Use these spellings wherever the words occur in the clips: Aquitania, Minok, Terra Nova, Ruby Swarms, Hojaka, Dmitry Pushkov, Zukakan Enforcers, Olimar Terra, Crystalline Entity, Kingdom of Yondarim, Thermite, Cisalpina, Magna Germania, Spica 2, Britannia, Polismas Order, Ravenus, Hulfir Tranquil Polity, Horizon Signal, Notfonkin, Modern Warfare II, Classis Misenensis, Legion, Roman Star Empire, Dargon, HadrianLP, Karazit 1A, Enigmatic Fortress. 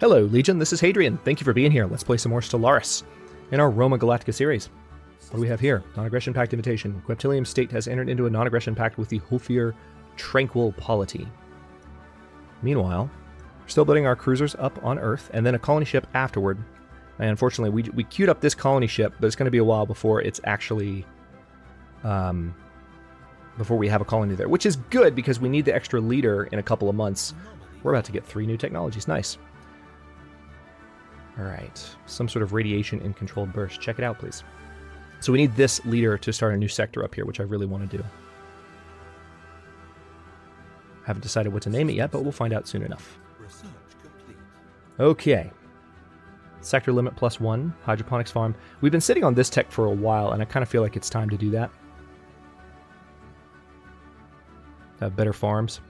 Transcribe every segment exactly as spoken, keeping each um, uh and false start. Hello Legion, this is Hadrian. Thank you for being here. Let's play some more Stellaris in our Roma Galactica series. What do we have here? Non-aggression pact invitation. Queptilium State has entered into a non-aggression pact with the Hulfir Tranquil Polity. Meanwhile, we're still building our cruisers up on Earth, and then a colony ship afterward. And unfortunately, we, we queued up this colony ship, but it's going to be a while before it's actually... Um, before we have a colony there, which is good because we need the extra leader in a couple of months. We're about to get three new technologies. Nice. All right. Some sort of radiation in controlled burst. Check it out, please. So we need this leader to start a new sector up here, which I really want to do. Haven't decided what to name it yet, but we'll find out soon enough. Okay. Sector limit plus one, hydroponics farm. We've been sitting on this tech for a while, and I kind of feel like it's time to do that. Have better farms.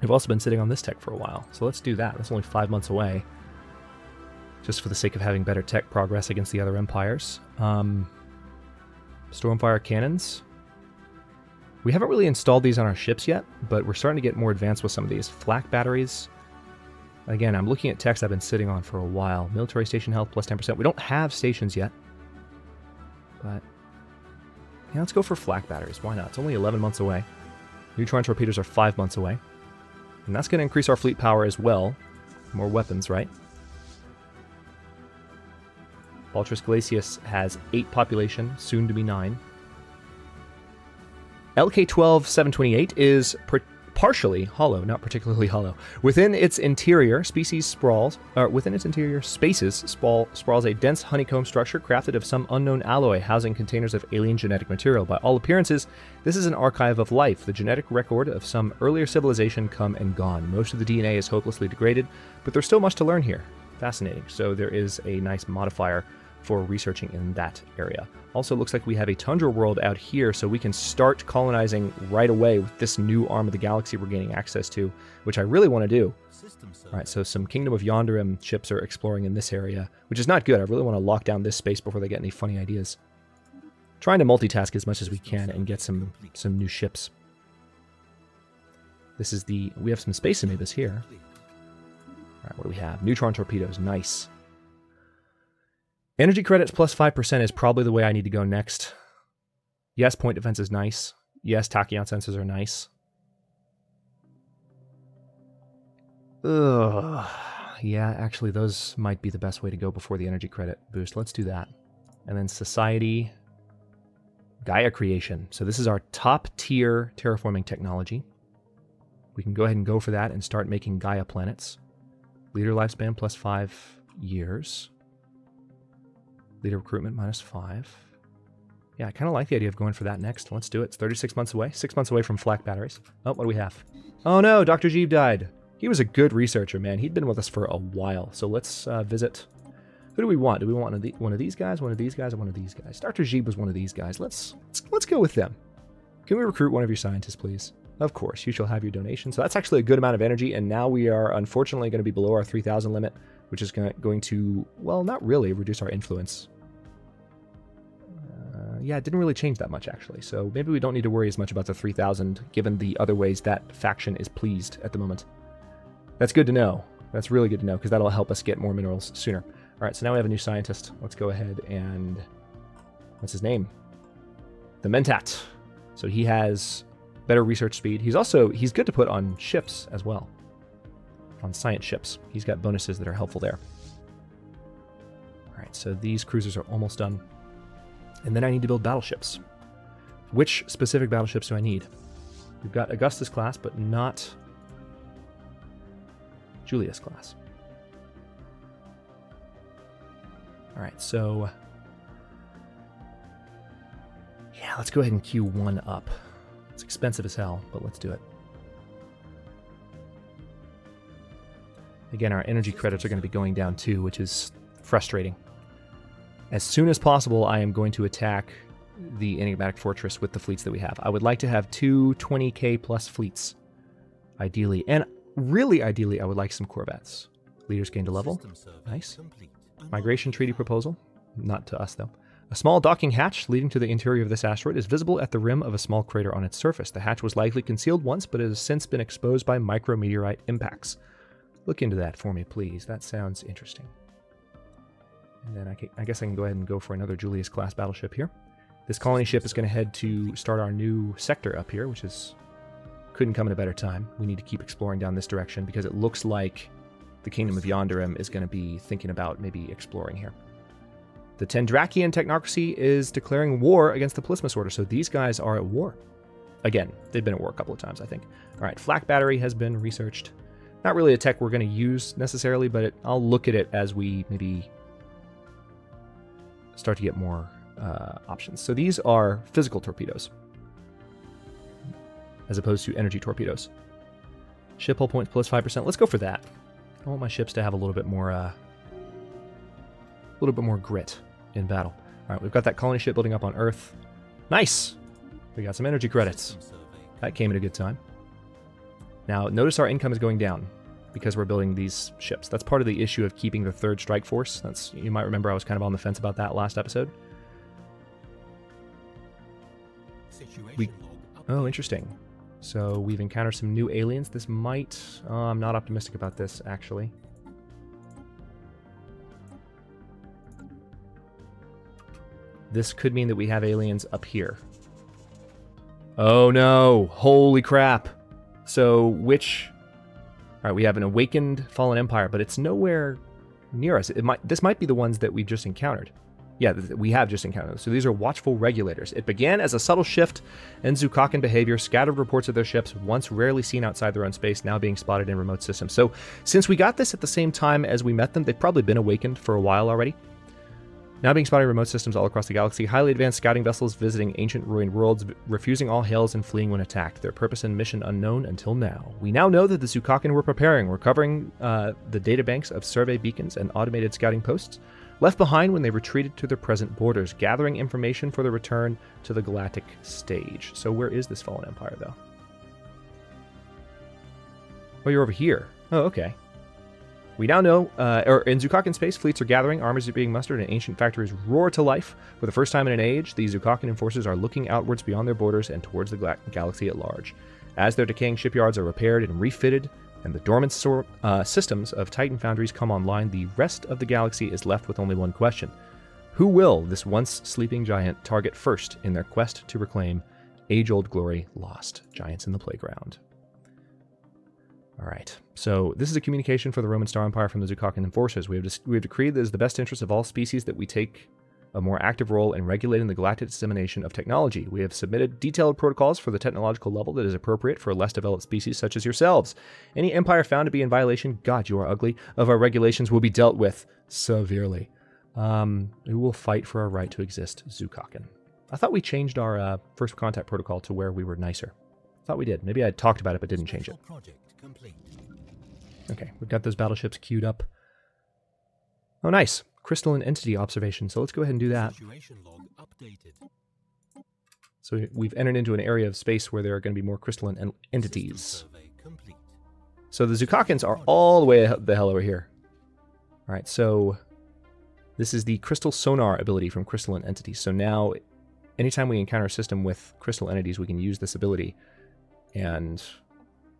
We've also been sitting on this tech for a while, so let's do that. That's only five months away. Just for the sake of having better tech progress against the other empires. Um, Stormfire cannons. We haven't really installed these on our ships yet, but we're starting to get more advanced with some of these. Flak batteries. Again, I'm looking at techs I've been sitting on for a while. Military station health plus ten percent. We don't have stations yet. But, yeah, let's go for flak batteries. Why not? It's only eleven months away. Neutron torpedoes are five months away. And that's going to increase our fleet power as well. More weapons, right? Baltrus Glacius has eight population, soon to be nine. L K twelve seven twenty eight is per partially hollow, not particularly hollow. Within its interior, species sprawls, or within its interior spaces sprawl, sprawls a dense honeycomb structure crafted of some unknown alloy, housing containers of alien genetic material. By all appearances, this is an archive of life, the genetic record of some earlier civilization come and gone. Most of the D N A is hopelessly degraded, but there's still much to learn here. Fascinating. So there is a nice modifier for researching in that area. Also looks like we have a tundra world out here, so we can start colonizing right away with this new arm of the galaxy we're gaining access to, which I really want to do. All right, so some Kingdom of Yondarim ships are exploring in this area, which is not good. I really want to lock down this space before they get any funny ideas. Trying to multitask as much as we can and get some, some new ships. This is the... we have some space amoebas here. All right, what do we have? Neutron torpedoes, nice. Energy credits plus five percent is probably the way I need to go next. Yes, point defense is nice. Yes, tachyon sensors are nice. Ugh. Yeah, actually, those might be the best way to go before the energy credit boost. Let's do that. And then society, Gaia creation. So this is our top tier terraforming technology. We can go ahead and go for that and start making Gaia planets. Leader lifespan plus five years. Leader recruitment minus five. Yeah, I kind of like the idea of going for that next. Let's do it. It's thirty-six months away. Six months away from flak batteries. Oh, what do we have? Oh no, Doctor Jeeb died. He was a good researcher, man. He'd been with us for a while. So let's uh, visit. Who do we want? Do we want one of, the, one of these guys, one of these guys, or one of these guys? Doctor Jeeb was one of these guys. Let's, let's let's go with them. Can we recruit one of your scientists, please? Of course, you shall have your donation. So that's actually a good amount of energy, and now we are unfortunately going to be below our three thousand limit, which is going to, well, not really reduce our influence. Uh, yeah, it didn't really change that much, actually. So maybe we don't need to worry as much about the three thousand, given the other ways that faction is pleased at the moment. That's good to know. That's really good to know, because that'll help us get more minerals sooner. All right, so now we have a new scientist. Let's go ahead and... what's his name? The Mentat. So he has... better research speed. He's also, he's good to put on ships as well. On science ships. He's got bonuses that are helpful there. Alright, so these cruisers are almost done. And then I need to build battleships. Which specific battleships do I need? We've got Augustus class, but not Julius class. Alright, so... yeah, let's go ahead and queue one up. It's expensive as hell, but let's do it. Again, our energy credits are going to be going down too, which is frustrating. As soon as possible, I am going to attack the Enigmatic Fortress with the fleets that we have. I would like to have two twenty K plus fleets, ideally. And really ideally, I would like some Corvettes. Leaders gained a level. Nice. Migration treaty proposal. Not to us, though. A small docking hatch leading to the interior of this asteroid is visible at the rim of a small crater on its surface. The hatch was likely concealed once, but it has since been exposed by micrometeorite impacts. Look into that for me, please. That sounds interesting. And then I, can, I guess I can go ahead and go for another Julius-class battleship here. This colony ship is going to head to start our new sector up here, which is couldn't come at a better time. We need to keep exploring down this direction because it looks like the Kingdom of Yondarim is going to be thinking about maybe exploring here. The Tendrakian Technocracy is declaring war against the Polismas Order, so these guys are at war. Again, they've been at war a couple of times, I think. All right, Flak Battery has been researched. Not really a tech we're going to use necessarily, but it, I'll look at it as we maybe start to get more uh, options. So these are physical torpedoes, as opposed to energy torpedoes. Ship hull points plus five percent. Let's go for that. I want my ships to have a little bit more, uh, a little bit more grit in battle. All right, we've got that colony ship building up on Earth. Nice. We got some energy credits. That came at a good time. Now, notice our income is going down because we're building these ships. That's part of the issue of keeping the third strike force. That's, you might remember I was kind of on the fence about that last episode. We, oh, interesting. So we've encountered some new aliens. This might... Oh, I'm not optimistic about this, actually. This could mean that we have aliens up here. Oh no! Holy crap! So, which... Alright, we have an awakened fallen empire, but it's nowhere near us. It might, this might be the ones that we've just encountered. Yeah, we have just encountered. So these are watchful regulators. It began as a subtle shift in Zukakan behavior, scattered reports of their ships, once rarely seen outside their own space, now being spotted in remote systems. So since we got this at the same time as we met them, they've probably been awakened for a while already. Now being spotted in remote systems all across the galaxy, highly advanced scouting vessels visiting ancient ruined worlds, refusing all hails and fleeing when attacked. Their purpose and mission unknown until now. We now know that the Zukakan were preparing, recovering uh, the databanks of survey beacons and automated scouting posts, left behind when they retreated to their present borders, gathering information for the return to the galactic stage. So where is this fallen empire, though? Oh, you're over here. Oh, okay. We now know, uh, or in Zukakan space, fleets are gathering, armies are being mustered, and ancient factories roar to life. For the first time in an age, the Zukakan enforcers are looking outwards beyond their borders and towards the gal galaxy at large. As their decaying shipyards are repaired and refitted, and the dormant sor uh, systems of Titan foundries come online, the rest of the galaxy is left with only one question. Who will this once sleeping giant target first in their quest to reclaim age-old glory lost? Giants in the playground. All right, so this is a communication for the Roman Star Empire from the Zukakan Enforcers. We have, dec we have decreed that it is the best interest of all species that we take a more active role in regulating the galactic dissemination of technology. We have submitted detailed protocols for the technological level that is appropriate for less developed species such as yourselves. Any empire found to be in violation, God, you are ugly, of our regulations will be dealt with severely. Um, we will fight for our right to exist, Zukakan. I thought we changed our uh, first contact protocol to where we were nicer. I thought we did. Maybe I had talked about it but didn't change it. Okay, we've got those battleships queued up. Oh, nice. Crystalline Entity observation. So let's go ahead and do that. So we've entered into an area of space where there are going to be more crystalline en entities. So the Zukakans are all the way the hell over here. All right, so this is the Crystal Sonar ability from Crystalline Entities. So now anytime we encounter a system with crystal entities, we can use this ability and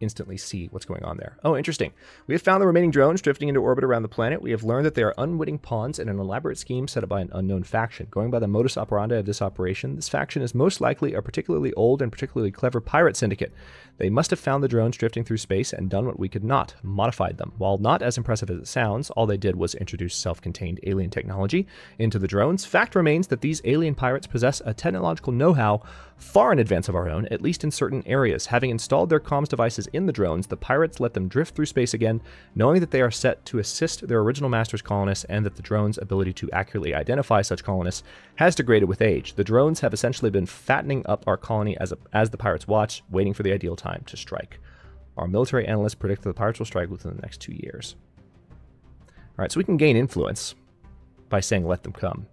instantly see what's going on there. Oh, interesting. We have found the remaining drones drifting into orbit around the planet. We have learned that they are unwitting pawns in an elaborate scheme set up by an unknown faction. Going by the modus operandi of this operation, this faction is most likely a particularly old and particularly clever pirate syndicate. They must have found the drones drifting through space and done what we could not, modified them. While not as impressive as it sounds, all they did was introduce self-contained alien technology into the drones. Fact remains that these alien pirates possess a technological know-how far in advance of our own, at least in certain areas. Having installed their comms devices in the drones, the pirates let them drift through space again, knowing that they are set to assist their original master's colonists and that the drones' ability to accurately identify such colonists has degraded with age. The drones have essentially been fattening up our colony as, a, as the pirates watch, waiting for the ideal time to strike. Our military analysts predict that the pirates will strike within the next two years. All right, so we can gain influence by saying let them come.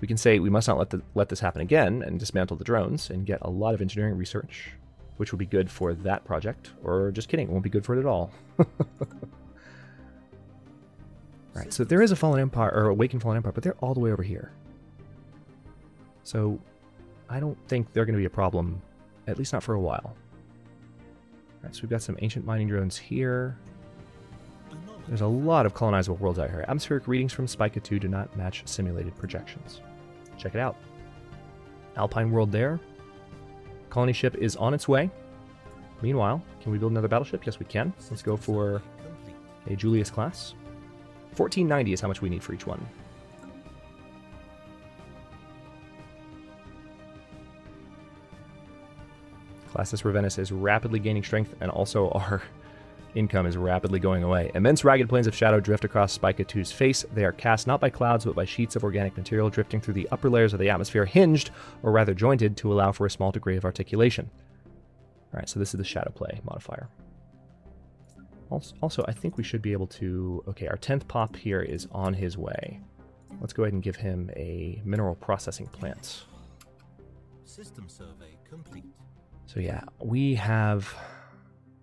We can say we must not let, the, let this happen again and dismantle the drones and get a lot of engineering research, which will be good for that project. Or just kidding, it won't be good for it at all. Right, so there is a Fallen Empire, or Awakened Fallen Empire, but they're all the way over here. So I don't think they're going to be a problem, at least not for a while. All right, so we've got some ancient mining drones here. There's a lot of colonizable worlds out here. Atmospheric readings from Spica two do not match simulated projections. Check it out. Alpine world there. Colony ship is on its way. Meanwhile, can we build another battleship? Yes, we can. Let's go for a Julius class. fourteen ninety is how much we need for each one. Classis Misenensis is rapidly gaining strength, and also our income is rapidly going away. Immense ragged plains of shadow drift across Spica two's face. They are cast not by clouds, but by sheets of organic material drifting through the upper layers of the atmosphere, hinged, or rather jointed, to allow for a small degree of articulation. All right, so this is the shadow play modifier. Also, also I think we should be able to... Okay, our tenth pop here is on his way. Let's go ahead and give him a mineral processing plant. System survey complete. So yeah, we have,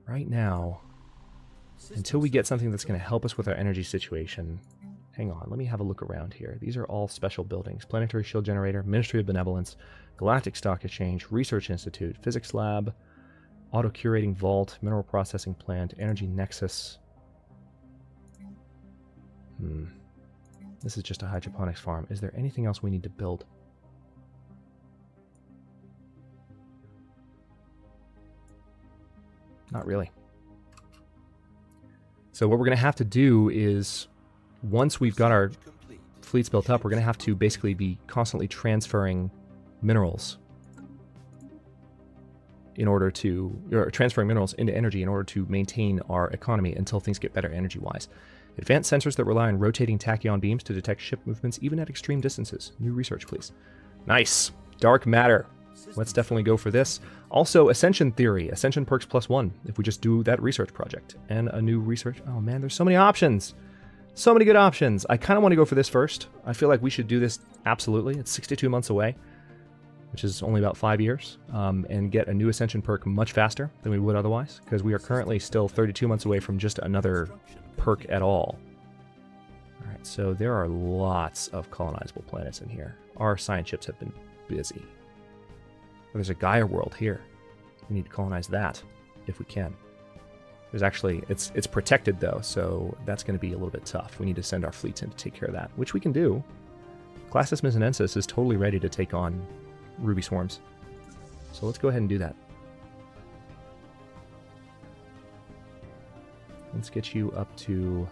right now, until we get something that's going to help us with our energy situation, hang on, let me have a look around here. These are all special buildings. Planetary Shield Generator, Ministry of Benevolence, Galactic Stock Exchange, Research Institute, Physics Lab, Auto-Curating Vault, Mineral Processing Plant, Energy Nexus. Hmm. This is just a hydroponics farm. Is there anything else we need to build? Not really. So what we're going to have to do is, once we've got our fleets built up, we're going to have to basically be constantly transferring minerals in order to, or transferring minerals into energy in order to maintain our economy until things get better energy-wise. Advanced sensors that rely on rotating tachyon beams to detect ship movements even at extreme distances. New research, please. Nice! Dark matter. Let's definitely go for this. Also, Ascension Theory. Ascension perks plus one if we just do that research project. And a new research... Oh, man, there's so many options. So many good options. I kind of want to go for this first. I feel like we should do this absolutely. It's sixty-two months away, which is only about five years, um, and get a new Ascension perk much faster than we would otherwise, because we are currently still thirty-two months away from just another perk at all. All right, so there are lots of colonizable planets in here. Our science ships have been busy. There's a Gaia world here. We need to colonize that, if we can. There's actually, it's it's protected though, so that's going to be a little bit tough. We need to send our fleets in to take care of that, which we can do. Classis Misenensis is totally ready to take on Ruby Swarms. So let's go ahead and do that. Let's get you up to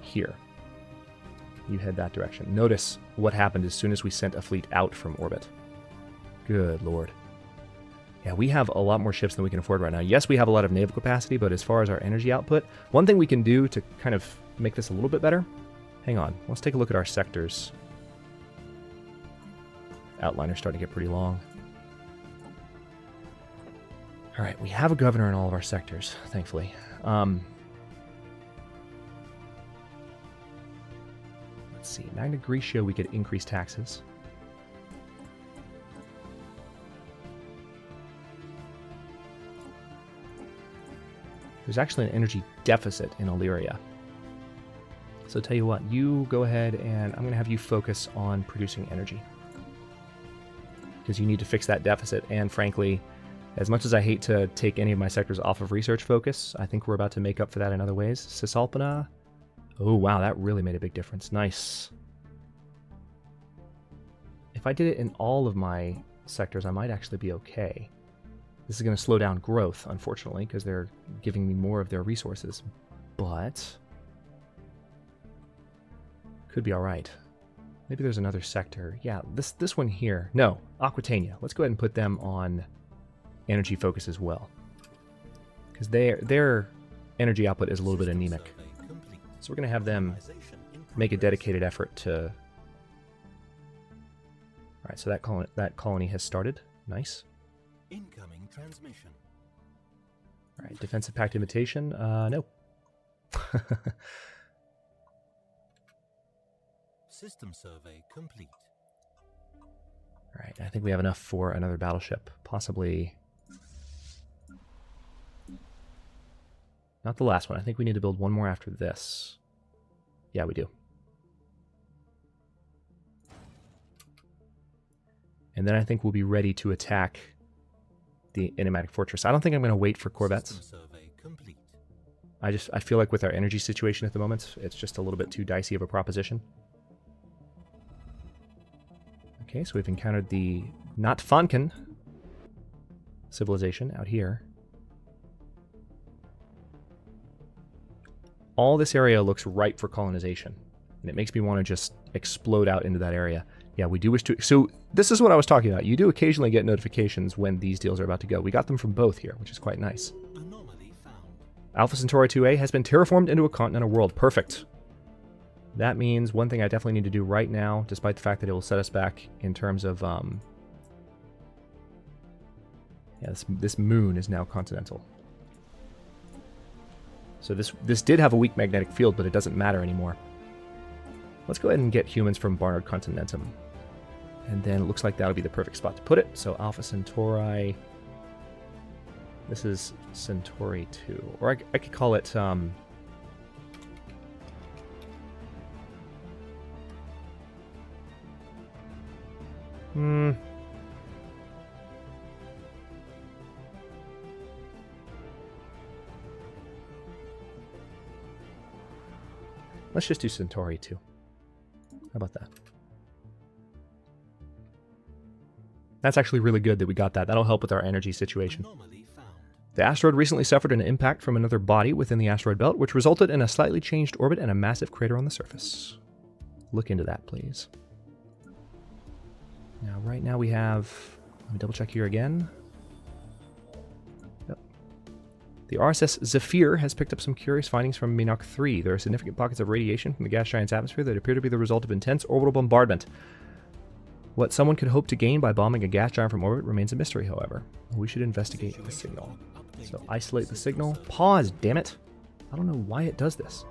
here. You head that direction. Notice what happened as soon as we sent a fleet out from orbit. Good lord. Yeah, we have a lot more ships than we can afford right now. Yes, we have a lot of naval capacity, but as far as our energy output, one thing we can do to kind of make this a little bit better... Hang on. Let's take a look at our sectors. Outliner's starting to get pretty long. All right, we have a governor in all of our sectors, thankfully. Um... Let's see, Magna Grecia, we could increase taxes. There's actually an energy deficit in Illyria. So tell you what, you go ahead and I'm going to have you focus on producing energy, because you need to fix that deficit. And frankly, as much as I hate to take any of my sectors off of research focus, I think we're about to make up for that in other ways. Cisalpina... Oh, wow, that really made a big difference. Nice. If I did it in all of my sectors, I might actually be okay. This is going to slow down growth, unfortunately, because they're giving me more of their resources. But... could be all right. Maybe there's another sector. Yeah, this, this one here. No, Aquitania. Let's go ahead and put them on energy focus as well, because their, their energy output is a little bit anemic. So we're going to have them make a dedicated effort to... All right, so that colony, that colony has started. Nice. Incoming transmission. All right, defensive pact invitation. Uh, no. System survey complete. All right, I think we have enough for another battleship. Possibly... Not the last one. I think we need to build one more after this. Yeah, we do. And then I think we'll be ready to attack the Enigmatic Fortress. I don't think I'm going to wait for corvettes. I just I feel like with our energy situation at the moment, it's just a little bit too dicey of a proposition. Okay, so we've encountered the Notfonkin civilization out here. All this area looks ripe for colonization, and it makes me want to just explode out into that area. Yeah, we do wish to... So this is what I was talking about. You do occasionally get notifications when these deals are about to go. We got them from both here, which is quite nice. Anomaly found. Alpha Centauri two A has been terraformed into a continental world. Perfect. That means one thing I definitely need to do right now, despite the fact that it will set us back in terms of... Um, yeah, this, this moon is now continental. So this, this did have a weak magnetic field, but it doesn't matter anymore. Let's go ahead and get humans from Barnard Continentum. And then it looks like that'll be the perfect spot to put it. So Alpha Centauri... This is Centauri two. Or I, I could call it... Um, hmm... Let's just do Centauri two. How about that? That's actually really good that we got that. That'll help with our energy situation. The asteroid recently suffered an impact from another body within the asteroid belt, which resulted in a slightly changed orbit and a massive crater on the surface. Look into that, please. Now, right now we have... Let me double check here again. The R S S Zephyr has picked up some curious findings from Minok three. There are significant pockets of radiation from the gas giant's atmosphere that appear to be the result of intense orbital bombardment. What someone could hope to gain by bombing a gas giant from orbit remains a mystery, however. We should investigate the signal. So isolate the signal. Pause, damn it! I don't know why it does this.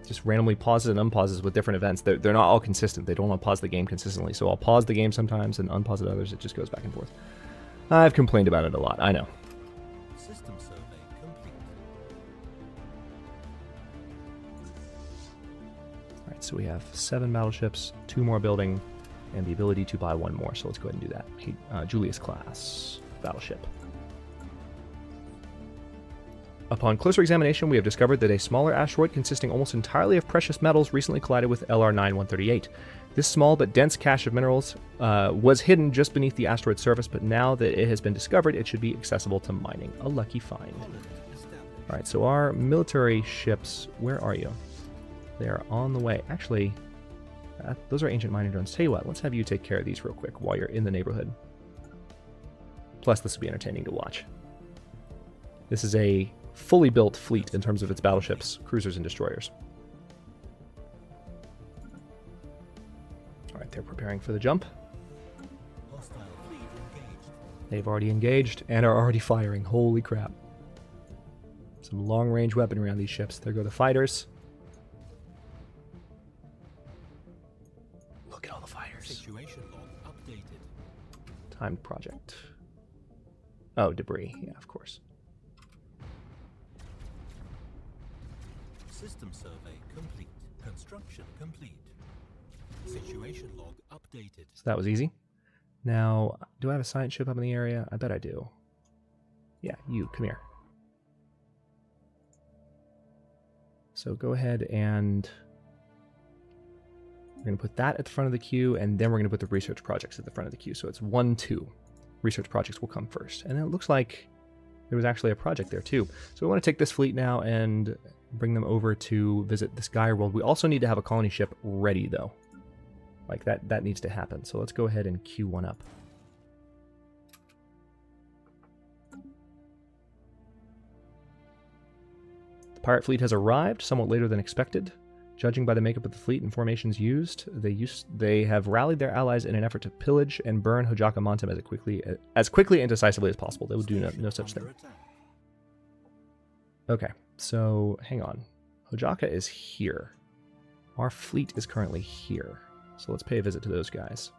It just randomly pauses and unpauses with different events. They're, they're not all consistent. They don't want to pause the game consistently. So I'll pause the game sometimes and unpause it others. It just goes back and forth. I've complained about it a lot, I know. System survey complete. Alright, so we have seven battleships, two more building, and the ability to buy one more, so let's go ahead and do that. Hey, uh, Julius class battleship. Upon closer examination, we have discovered that a smaller asteroid consisting almost entirely of precious metals recently collided with L R nine one thirty-eight. This small but dense cache of minerals uh, was hidden just beneath the asteroid's surface, but now that it has been discovered, it should be accessible to mining. A lucky find. All right, so our military ships, where are you? They are on the way. Actually, uh, those are ancient mining drones. Tell you what, let's have you take care of these real quick while you're in the neighborhood. Plus, this will be entertaining to watch. This is a fully built fleet in terms of its battleships, cruisers, and destroyers. They're preparing for the jump. They've already engaged and are already firing. Holy crap. Some long-range weaponry on these ships. There go the fighters. Look at all the fighters. Timed project. Oh, debris. Yeah, of course. System survey complete. Construction complete. Situation log updated. So that was easy. Now, do I have a science ship up in the area? I bet I do. Yeah, you, come here. So go ahead and... We're going to put that at the front of the queue, and then we're going to put the research projects at the front of the queue. So it's one, two. Research projects will come first. And then it looks like there was actually a project there, too. So we want to take this fleet now and bring them over to visit the Sky World. We also need to have a colony ship ready, though. Like, that, that needs to happen. So let's go ahead and queue one up. The pirate fleet has arrived, somewhat later than expected. Judging by the makeup of the fleet and formations used, they, used, they have rallied their allies in an effort to pillage and burn Hojaka Montum as quickly, as quickly and decisively as possible. They will do no, no such thing. Okay, so hang on. Hojaka is here. Our fleet is currently here. So let's pay a visit to those guys.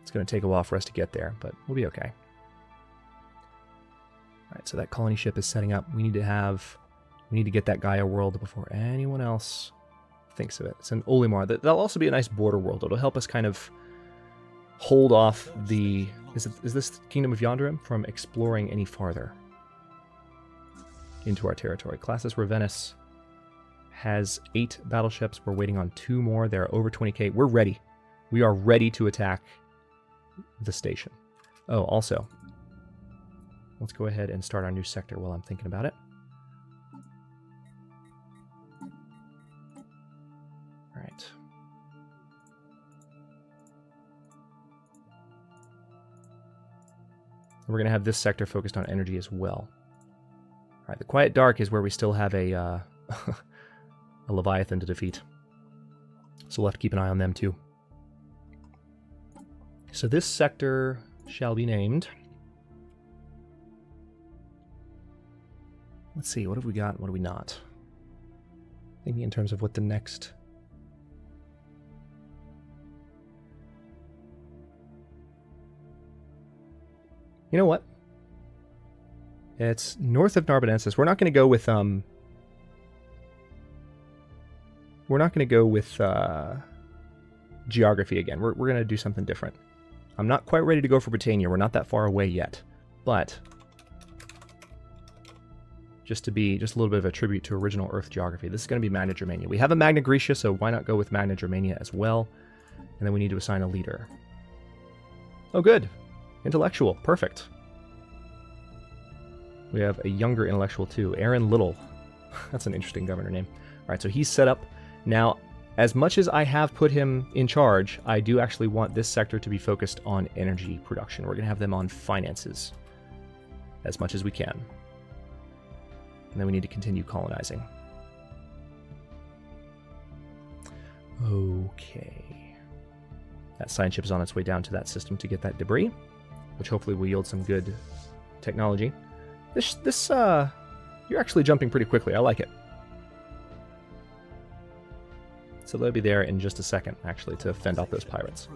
It's going to take a while for us to get there, but we'll be okay. All right, so that colony ship is setting up. We need to have, we need to get that Gaia world before anyone else thinks of it. It's an Olimar. That'll also be a nice border world. It'll help us kind of hold off the... Is, it, is this Kingdom of Yondarim from exploring any farther into our territory? Classis Ravenus has eight battleships. We're waiting on two more. They're over twenty K. We're ready. We are ready to attack the station. Oh, also, let's go ahead and start our new sector while I'm thinking about it. All right. We're going to have this sector focused on energy as well. All right, the Quiet Dark is where we still have a, uh, a Leviathan to defeat. So we'll have to keep an eye on them too. So this sector shall be named... Let's see, what have we got and what have we not? Thinking in terms of what the next... You know what? It's north of Narbonensis. We're not going to go with... um. We're not going to go with uh, geography again. We're, we're going to do something different. I'm not quite ready to go for Britannia. We're not that far away yet. But... just to be just a little bit of a tribute to original Earth geography. This is going to be Magna Germania. We have a Magna Grecia, so why not go with Magna Germania as well? And then we need to assign a leader. Oh, good. Intellectual. Perfect. We have a younger intellectual, too. Aaron Little. That's an interesting governor name. All right, so he's set up. Now, as much as I have put him in charge, I do actually want this sector to be focused on energy production. We're going to have them on finances as much as we can. And then we need to continue colonizing. Okay. That science ship is on its way down to that system to get that debris, which hopefully will yield some good technology. This, this, uh, you're actually jumping pretty quickly. I like it. So they'll be there in just a second, actually, to fend off those pirates.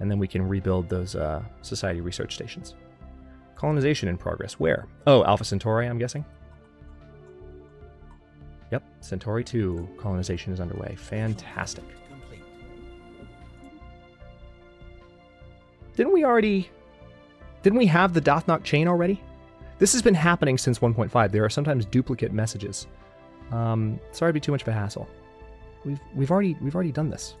And then we can rebuild those uh, society research stations. Colonization in progress. Where? Oh, Alpha Centauri, I'm guessing. Yep, Centauri two colonization is underway. Fantastic. Didn't we already... Didn't we have the Dothnok chain already? This has been happening since one point five. There are sometimes duplicate messages. Um, sorry to be too much of a hassle. We've we've already we've already done this.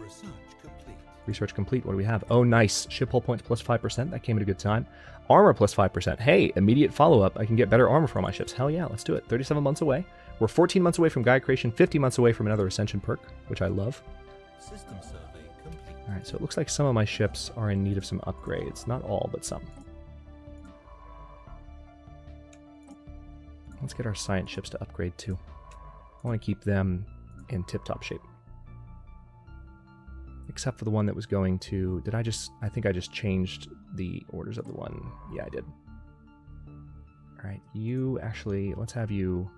Research complete. Research complete. What do we have? Oh, nice. Ship hull points plus five percent. That came at a good time. Armor plus five percent. Hey, immediate follow-up. I can get better armor for all my ships. Hell yeah, let's do it. thirty-seven months away. We're fourteen months away from Gaia Creation, fifty months away from another Ascension perk, which I love. System survey complete. All right, so it looks like some of my ships are in need of some upgrades. Not all, but some. Let's get our science ships to upgrade, too. I want to keep them in tip-top shape. Except for the one that was going to... Did I just... I think I just changed the orders of the one. Yeah, I did. All right, you actually... Let's have you...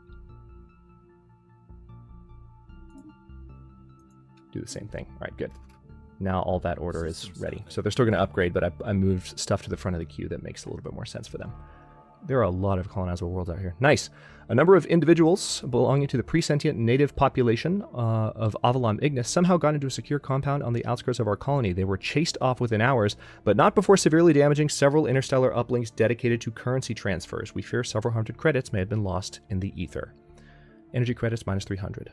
do the same thing. All right, good. Now all that order is ready. So they're still going to upgrade, but I, I moved stuff to the front of the queue that makes a little bit more sense for them. There are a lot of colonizable worlds out here. Nice. A number of individuals belonging to the pre-sentient native population uh, of Avalon Ignis somehow got into a secure compound on the outskirts of our colony. They were chased off within hours, but not before severely damaging several interstellar uplinks dedicated to currency transfers. We fear several hundred credits may have been lost in the ether. Energy credits minus three hundred.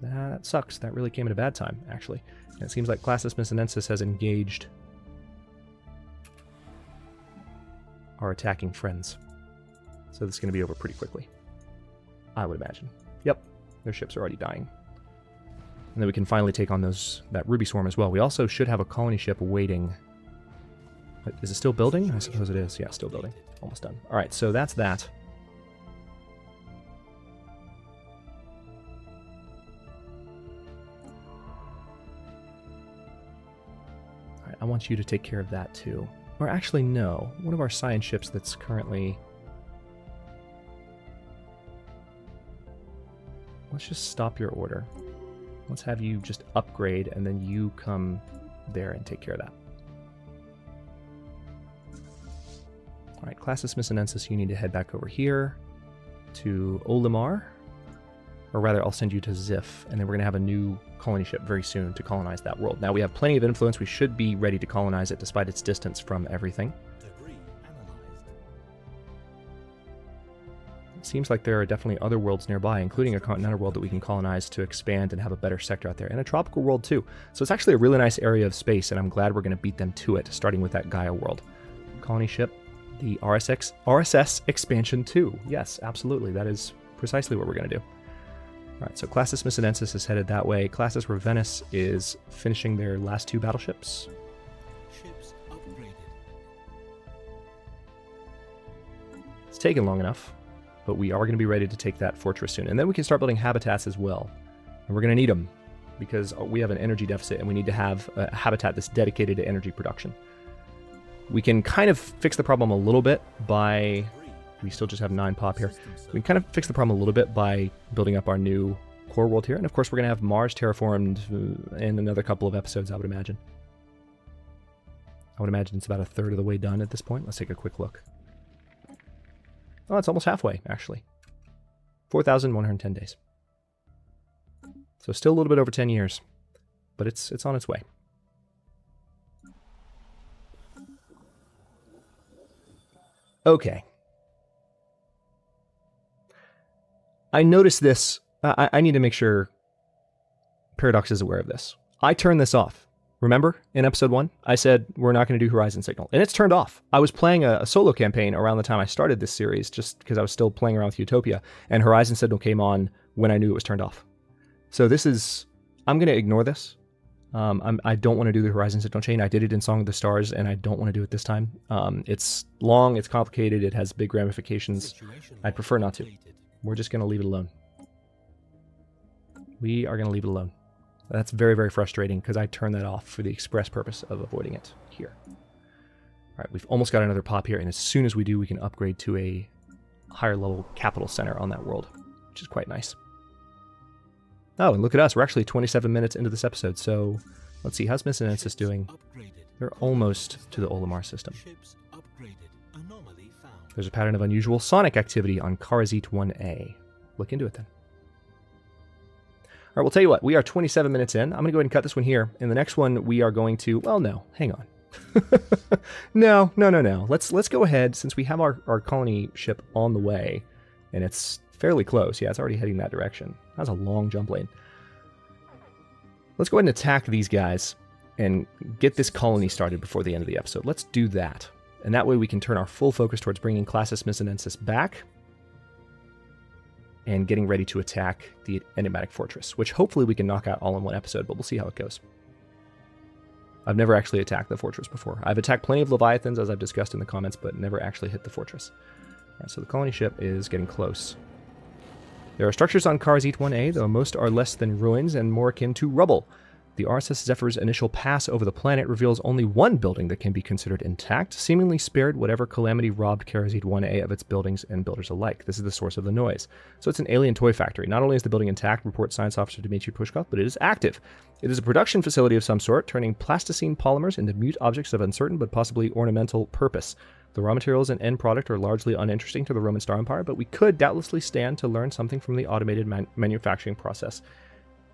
That sucks. That really came at a bad time, actually. And it seems like Classis Misenensis has engaged... are attacking friends. So this is going to be over pretty quickly, I would imagine. Yep, their ships are already dying. And then we can finally take on those that Ruby Swarm as well. We also should have a colony ship waiting. Is it still building? I suppose it is. Yeah, still building. Almost done. All right, so that's that. All right, I want you to take care of that too. Or actually, no. One of our science ships that's currently... Let's just stop your order. Let's have you just upgrade, and then you come there and take care of that. All right, Classis Misenensis, you need to head back over here to Olimar. or rather I'll send you to Ziph, and then we're going to have a new colony ship very soon to colonize that world. Now we have plenty of influence. We should be ready to colonize it despite its distance from everything. It seems like there are definitely other worlds nearby, including a continental world that we can colonize to expand and have a better sector out there, and a tropical world too. So it's actually a really nice area of space, and I'm glad we're going to beat them to it, starting with that Gaia world. Colony ship, the R S S expansion two. Yes, absolutely. That is precisely what we're going to do. All right, so Classis Misenensis is headed that way. Classis Ravenus is finishing their last two battleships. Ships upgraded. It's taken long enough, but we are going to be ready to take that fortress soon. And then we can start building habitats as well. And we're going to need them because we have an energy deficit and we need to have a habitat that's dedicated to energy production. We can kind of fix the problem a little bit by... We still just have nine pop here. We can kind of fix the problem a little bit by building up our new core world here. And of course, we're going to have Mars terraformed in another couple of episodes, I would imagine. I would imagine it's about a third of the way done at this point. Let's take a quick look. Oh, it's almost halfway, actually. four thousand one hundred ten days. So still a little bit over ten years, but it's it's on its way. Okay. I noticed this. I, I need to make sure Paradox is aware of this. I turned this off. Remember in episode one, I said we're not going to do Horizon Signal, and it's turned off. I was playing a, a solo campaign around the time I started this series just because I was still playing around with Utopia, and Horizon Signal came on when I knew it was turned off. So this is, I'm going to ignore this. Um, I'm, I don't want to do the Horizon Signal chain. I did it in Song of the Stars, and I don't want to do it this time. Um, it's long, it's complicated, it has big ramifications. I'd prefer not to. We're just going to leave it alone. We are going to leave it alone. That's very, very frustrating because I turned that off for the express purpose of avoiding it here. All right, we've almost got another pop here, and as soon as we do, we can upgrade to a higher level capital center on that world, which is quite nice. Oh, and look at us. We're actually twenty-seven minutes into this episode, so let's see. How's Misenensis doing? They're almost to the Olimar system. There's a pattern of unusual sonic activity on Karazit one A. Look into it then. All right, we'll tell you what. We are twenty-seven minutes in. I'm going to go ahead and cut this one here. In the next one, we are going to... Well, no. Hang on. no, no, no, no. Let's let's go ahead, since we have our, our colony ship on the way, and it's fairly close. Yeah, it's already heading that direction. That's a long jump lane. Let's go ahead and attack these guys and get this colony started before the end of the episode. Let's do that. And that way we can turn our full focus towards bringing Classis Misenensis back and getting ready to attack the Enigmatic Fortress, which hopefully we can knock out all in one episode, but we'll see how it goes. I've never actually attacked the fortress before. I've attacked plenty of Leviathans, as I've discussed in the comments, but never actually hit the fortress. All right, so the colony ship is getting close. There are structures on Karazit one A, though most are less than ruins and more akin to rubble. The R S S Zephyr's initial pass over the planet reveals only one building that can be considered intact, seemingly spared whatever calamity robbed Karazit one A of its buildings and builders alike. This is the source of the noise. So it's an alien toy factory. Not only is the building intact, reports Science Officer Dmitry Pushkov, but it is active. It is a production facility of some sort, turning plasticine polymers into mute objects of uncertain but possibly ornamental purpose. The raw materials and end product are largely uninteresting to the Roman Star Empire, but we could doubtlessly stand to learn something from the automated man manufacturing process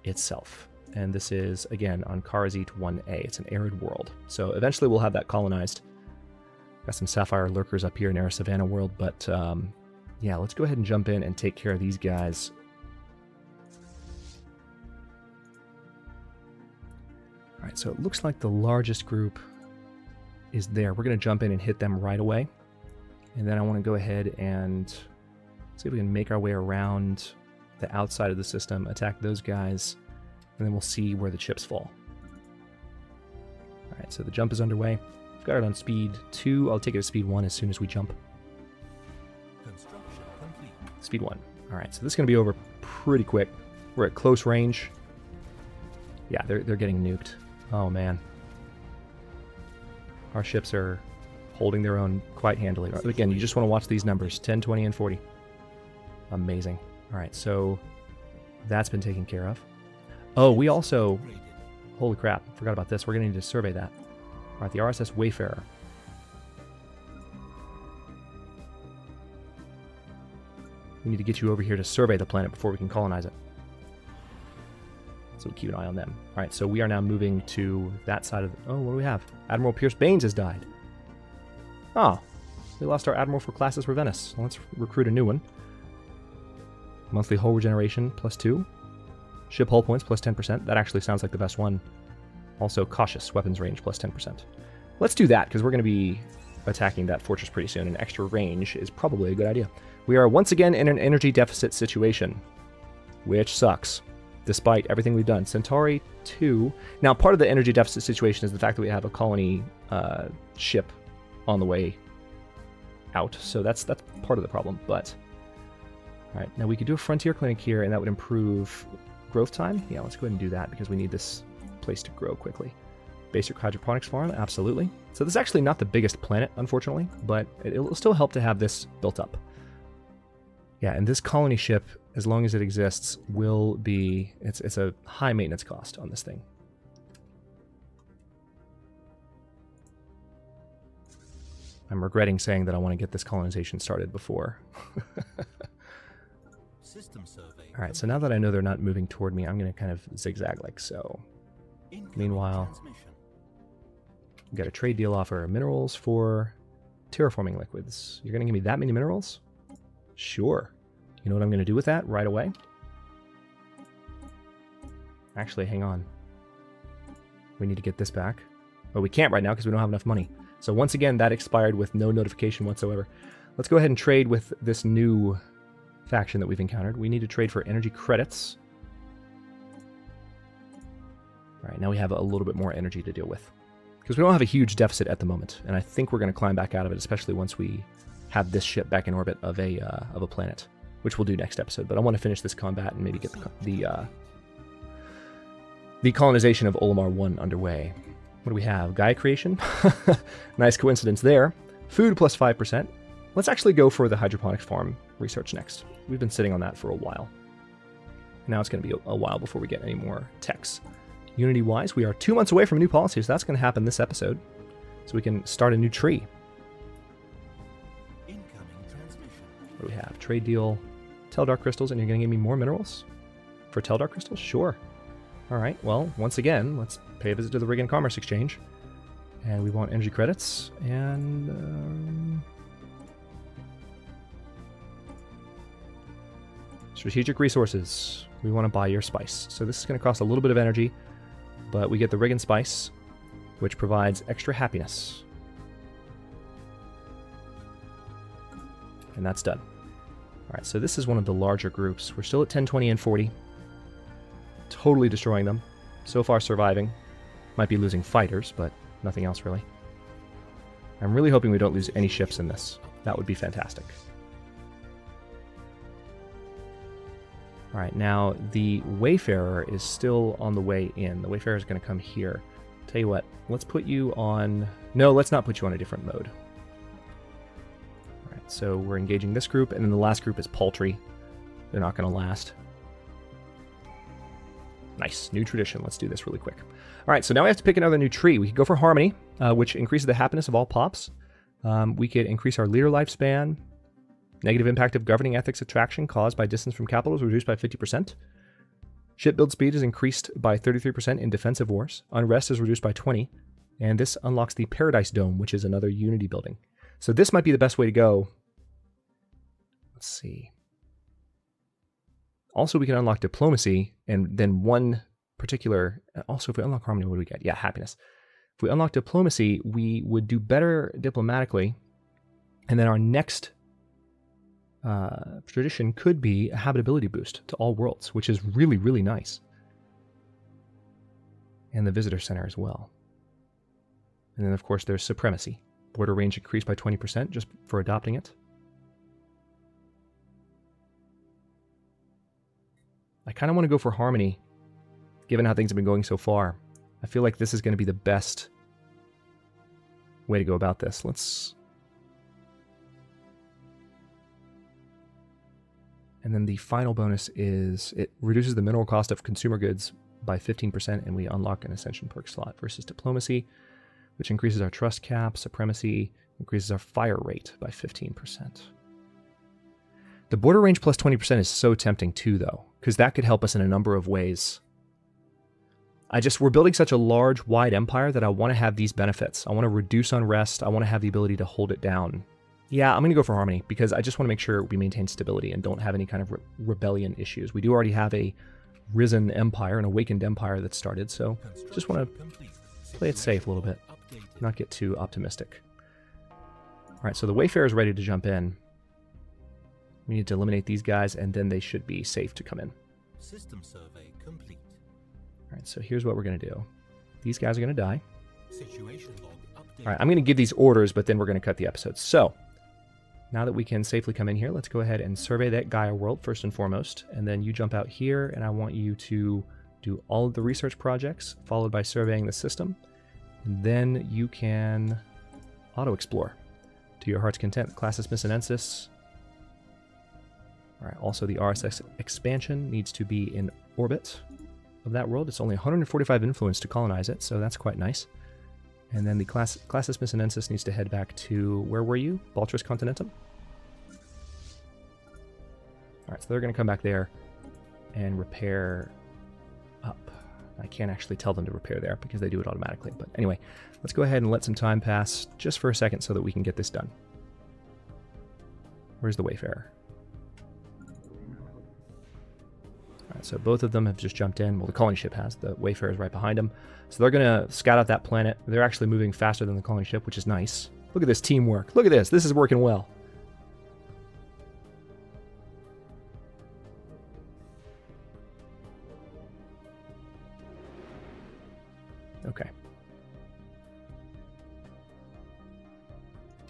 itself. And this is, again, on Karazit one A. It's an arid world. So eventually we'll have that colonized. Got some Sapphire Lurkers up here in Air Savannah world, but um, yeah, let's go ahead and jump in and take care of these guys. All right, so it looks like the largest group is there. We're going to jump in and hit them right away. And then I want to go ahead and see if we can make our way around the outside of the system, attack those guys, and then we'll see where the chips fall. All right, so the jump is underway. I've got it on speed two. I'll take it to speed one as soon as we jump. Construction complete. Speed one. All right, so this is going to be over pretty quick. We're at close range. Yeah, they're, they're getting nuked. Oh, man. Our ships are holding their own quite handily. Again, you just want to watch these numbers, ten, twenty, and forty. Amazing. All right, so that's been taken care of. Oh, we also... Holy crap, forgot about this. We're going to need to survey that. All right, the R S S Wayfarer. We need to get you over here to survey the planet before we can colonize it. so keep an eye on them. All right, so we are now moving to that side of the... Oh, what do we have? Admiral Pierce Baines has died. Ah, we lost our Admiral for Classis Ravenus. Let's recruit a new one. Monthly hull regeneration, plus two. Ship hull points, plus ten percent. That actually sounds like the best one. Also, cautious weapons range, plus ten percent. Let's do that, because we're going to be attacking that fortress pretty soon, and extra range is probably a good idea. We are once again in an energy deficit situation, which sucks, despite everything we've done. Centauri two. Now, part of the energy deficit situation is the fact that we have a colony uh, ship on the way out, so that's that's part of the problem. But all right, now we could do a frontier clinic here, and that would improve growth time. Yeah, let's go ahead and do that, because we need this place to grow quickly. Basic hydroponics farm, absolutely. So this is actually not the biggest planet, unfortunately, but it will still help to have this built up. Yeah, and this colony ship, as long as it exists, will be... It's, it's a high maintenance cost on this thing. I'm regretting saying that I want to get this colonization started before. System survey. All right, so now that I know they're not moving toward me, I'm going to kind of zigzag like so. Incoming. Meanwhile, we've got a trade deal offer. Minerals for terraforming liquids. You're going to give me that many minerals? Sure. You know what I'm going to do with that right away? Actually, hang on. We need to get this back. But we can't right now because we don't have enough money. So once again, that expired with no notification whatsoever. Let's go ahead and trade with this new faction that we've encountered. We need to trade for energy credits. All right, now we have a little bit more energy to deal with, because we don't have a huge deficit at the moment, and I think we're going to climb back out of it, especially once we have this ship back in orbit of a uh, of a planet, which we'll do next episode. But I want to finish this combat and maybe get the the, uh, the colonization of Olimar one underway. What do we have? Gaia creation. Nice coincidence there. Food plus five percent. Let's actually go for the hydroponics farm research next. We've been sitting on that for a while. Now it's going to be a while before we get any more techs. Unity-wise, we are two months away from new policy, so that's going to happen this episode. So we can start a new tree. Incoming transmission. What do we have? Trade deal, Teldark Crystals, and you're going to give me more minerals? For Teldark Crystals? Sure. All right, well, once again, let's pay a visit to the Rigan Commerce Exchange. And we want energy credits, and... Um, strategic resources. We want to buy your spice. So this is going to cost a little bit of energy, but we get the Rigan Spice, which provides extra happiness. And that's done. All right, so this is one of the larger groups. We're still at ten, twenty, and forty. Totally destroying them. So far surviving. Might be losing fighters, but nothing else really. I'm really hoping we don't lose any ships in this. That would be fantastic. All right, now the Wayfarer is still on the way in. The Wayfarer is going to come here. Tell you what, let's put you on... No, let's not put you on a different mode. All right, so we're engaging this group, and then the last group is paltry. They're not going to last. Nice, new tradition. Let's do this really quick. All right, so now we have to pick another new tree. We could go for Harmony, uh, which increases the happiness of all pops. Um, we could increase our leader lifespan. Negative impact of governing ethics attraction caused by distance from capitals reduced by fifty percent. Ship build speed is increased by thirty-three percent in defensive wars. Unrest is reduced by twenty. And this unlocks the Paradise Dome, which is another unity building. So this might be the best way to go. Let's see. Also, we can unlock diplomacy and then one particular... Also, if we unlock harmony, what do we get? Yeah, happiness. If we unlock diplomacy, we would do better diplomatically. And then our next... Uh, tradition could be a habitability boost to all worlds, which is really, really nice. And the visitor center as well. And then, of course, there's supremacy. Border range increased by twenty percent just for adopting it. I kind of want to go for harmony, given how things have been going so far. I feel like this is going to be the best way to go about this. Let's... And then the final bonus is it reduces the mineral cost of consumer goods by fifteen percent, and we unlock an Ascension perk slot versus Diplomacy, which increases our Trust cap, Supremacy, increases our Fire rate by fifteen percent. The Border Range plus twenty percent is so tempting too, though, because that could help us in a number of ways. I just, we're building such a large, wide empire that I want to have these benefits. I want to reduce unrest. I want to have the ability to hold it down. Yeah, I'm going to go for harmony because I just want to make sure we maintain stability and don't have any kind of re rebellion issues. We do already have a risen empire, an awakened empire that started, so just want to play it safe a little bit, not get too optimistic. All right, so the Wayfarer is ready to jump in. We need to eliminate these guys, and then they should be safe to come in. System survey complete. All right, so here's what we're going to do. These guys are going to die. Situation log updated. All right, I'm going to give these orders, but then we're going to cut the episode. So now that we can safely come in here, let's go ahead and survey that Gaia world first and foremost, and then you jump out here, and I want you to do all of the research projects, followed by surveying the system. And then you can auto-explore to your heart's content. Classis Misenensis. All right, also the R S S expansion needs to be in orbit of that world. It's only one hundred forty-five influence to colonize it, so that's quite nice. And then the class, Classis Misenensis needs to head back to, where were you? Baltrus Continentum? All right, so they're going to come back there and repair up. I can't actually tell them to repair there because they do it automatically. But anyway, let's go ahead and let some time pass just for a second so that we can get this done. Where's the Wayfarer? Alright, so both of them have just jumped in. Well, the colony ship has. The Wayfarer is right behind them. So they're going to scout out that planet. They're actually moving faster than the colony ship, which is nice. Look at this teamwork. Look at this. This is working well. Okay.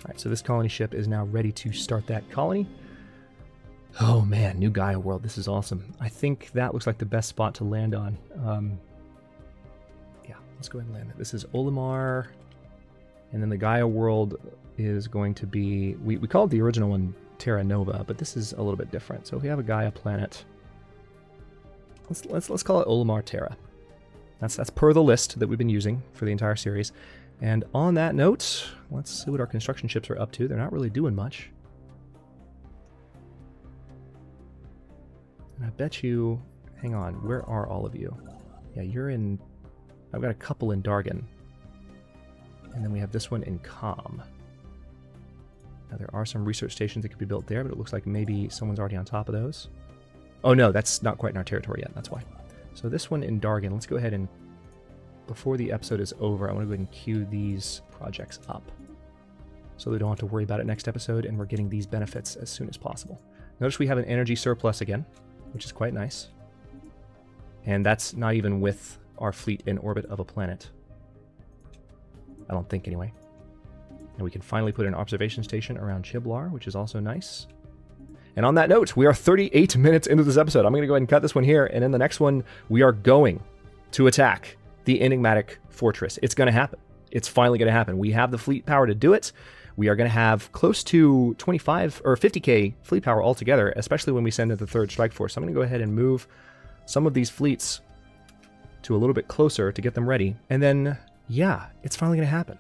Alright, so this colony ship is now ready to start that colony. Oh man, new Gaia world. This is awesome. I think that looks like the best spot to land on. Um, yeah, let's go ahead and land it. This is Olimar. And then the Gaia world is going to be... We, we called the original one Terra Nova, but this is a little bit different. So if we have a Gaia planet, let's, let's, let's call it Olimar Terra. That's, that's per the list that we've been using for the entire series. And on that note, let's see what our construction ships are up to. They're not really doing much. I bet you, hang on, where are all of you? Yeah, you're in, I've got a couple in Dargon. And then we have this one in Calm. Now there are some research stations that could be built there, but it looks like maybe someone's already on top of those. Oh no, that's not quite in our territory yet, that's why. So this one in Dargon, let's go ahead and, before the episode is over, I want to go ahead and queue these projects up. So we don't have to worry about it next episode, and we're getting these benefits as soon as possible. Notice we have an energy surplus again, which is quite nice. And that's not even with our fleet in orbit of a planet. I don't think, anyway. And we can finally put an observation station around Chiblar, which is also nice. And on that note, we are thirty-eight minutes into this episode. I'm going to go ahead and cut this one here, and in the next one, we are going to attack the Enigmatic Fortress. It's going to happen. It's finally going to happen. We have the fleet power to do it. We are going to have close to twenty-five or fifty K fleet power altogether, especially when we send in the third strike force. So I'm going to go ahead and move some of these fleets to a little bit closer to get them ready. And then, yeah, it's finally going to happen.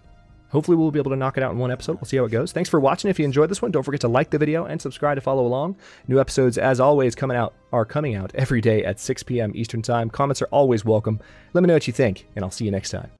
Hopefully we'll be able to knock it out in one episode. We'll see how it goes. Thanks for watching. If you enjoyed this one, don't forget to like the video and subscribe to follow along. New episodes, as always, coming out are coming out every day at six P M Eastern Time. Comments are always welcome. Let me know what you think, and I'll see you next time.